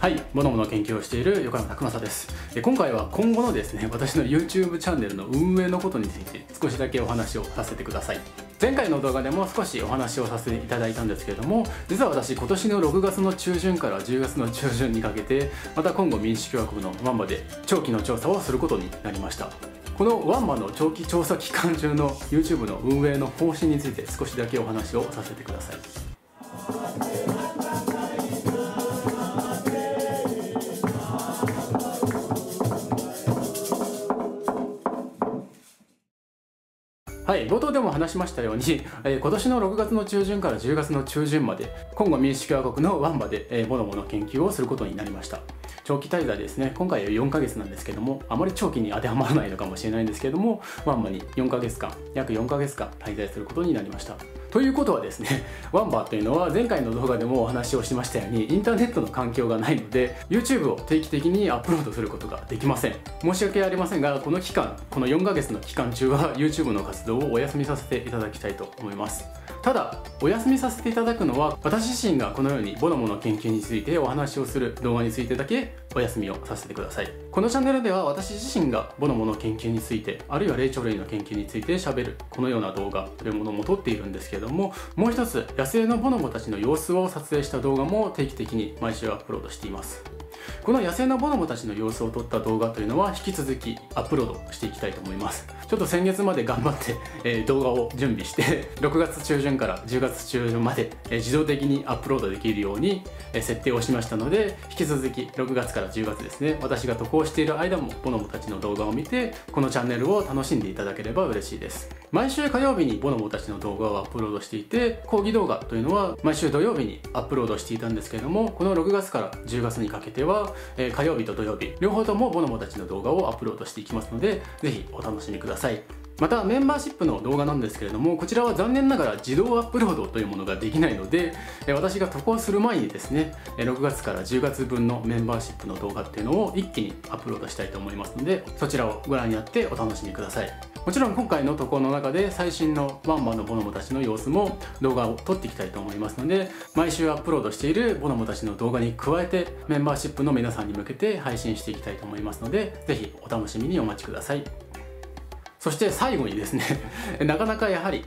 はい、モノモの研究をしている横山拓正です。今回は今後のですね、私の YouTube チャンネルの運営のことについて少しだけお話をさせてください。前回の動画でも少しお話をさせていただいたんですけれども、実は私今年の6月の中旬から10月の中旬にかけて、またコンゴ民主共和国のワンバで長期の調査をすることになりました。このワンマの長期調査期間中の YouTube の運営の方針について少しだけお話をさせてください。はい、冒頭でも話しましたように、今年の6月の中旬から10月の中旬までコンゴ民主共和国のワンバで、モノモの研究をすることになりました。長期滞在ですね。今回は4ヶ月なんですけども、あまり長期に当てはまらないのかもしれないんですけども、ワンバに約4ヶ月間滞在することになりました。ということはですね、ワンバというのは前回の動画でもお話をしましたように、インターネットの環境がないので YouTube を定期的にアップロードすることができません。申し訳ありませんが、この期間、この4ヶ月の期間中は YouTube の活動をお休みさせていただきたいと思います。ただお休みさせていただくのは、私自身がこのようにボノモの研究についてお話をする動画についてだけお休みをさせてください。このチャンネルでは私自身がボノモの研究について、あるいは霊長類の研究について喋る、このような動画というものも撮っているんですけれども、もう一つ野生のボノボたちの様子を撮影した動画も定期的に毎週アップロードしています。この野生のボノボたちの様子を撮った動画というのは引き続きアップロードしていきたいと思います。ちょっと先月まで頑張って、動画を準備して6月中旬から10月中旬まで、自動的にアップロードできるように、設定をしましたので、引き続き6月から10月ですね、私が渡航している間もボノボたちの動画を見て、このチャンネルを楽しんでいただければ嬉しいです。毎週火曜日にボノボたちの動画をアップロードしていて、講義動画というのは毎週土曜日にアップロードしていたんですけれども、この6月から10月にかけては、火曜日と土曜日両方ともボノボたちの動画をアップロードしていきますので、ぜひお楽しみください。またメンバーシップの動画なんですけれども、こちらは残念ながら自動アップロードというものができないので、私が渡航する前にですね、6月から10月分のメンバーシップの動画っていうのを一気にアップロードしたいと思いますので、そちらをご覧になってお楽しみください。もちろん今回の渡航の中で最新のワンバのボノボたちの様子も動画を撮っていきたいと思いますので、毎週アップロードしているボノボたちの動画に加えてメンバーシップの皆さんに向けて配信していきたいと思いますので、ぜひお楽しみにお待ちください。そして最後にですねなかなかやはり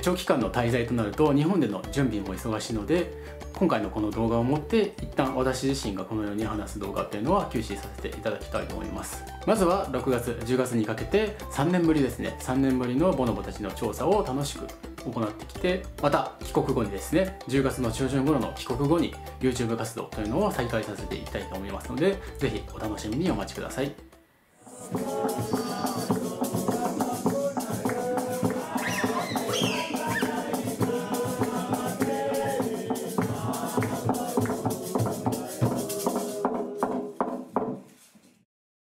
長期間の滞在となると日本での準備も忙しいので、今回のこの動画をもって一旦私自身がこのように話す動画っていうのは休止させていただきたいと思います。まずは6月10月にかけて3年ぶりのボノボたちの調査を楽しく行ってきて、また帰国後にですね、10月の中旬頃の帰国後に YouTube 活動というのを再開させていきたいと思いますので、ぜひお楽しみにお待ちください。